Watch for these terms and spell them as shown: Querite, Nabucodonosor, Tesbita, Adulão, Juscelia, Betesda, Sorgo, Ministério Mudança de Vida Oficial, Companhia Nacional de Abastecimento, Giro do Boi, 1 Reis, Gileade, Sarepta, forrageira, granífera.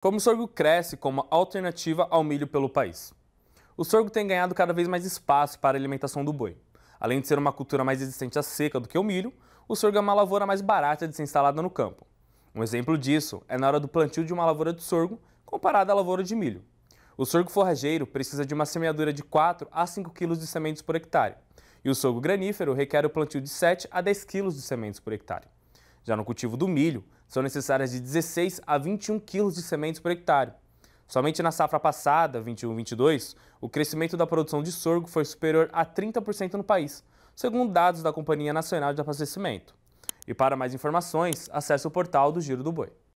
como o sorgo cresce como alternativa ao milho pelo país. O sorgo tem ganhado cada vez mais espaço para a alimentação do boi. Além de ser uma cultura mais resistente à seca do que o milho, o sorgo é uma lavoura mais barata de ser instalada no campo. Um exemplo disso é na hora do plantio de uma lavoura de sorgo comparada à lavoura de milho. O sorgo forrageiro precisa de uma semeadura de 4 a 5 kg de sementes por hectare, e o sorgo granífero requer o plantio de 7 a 10 kg de sementes por hectare. Já no cultivo do milho, são necessárias de 16 a 21 kg de sementes por hectare. Somente na safra passada, 21-22, o crescimento da produção de sorgo foi superior a 30% no país, segundo dados da Companhia Nacional de Abastecimento. E para mais informações, acesse o portal do Giro do Boi.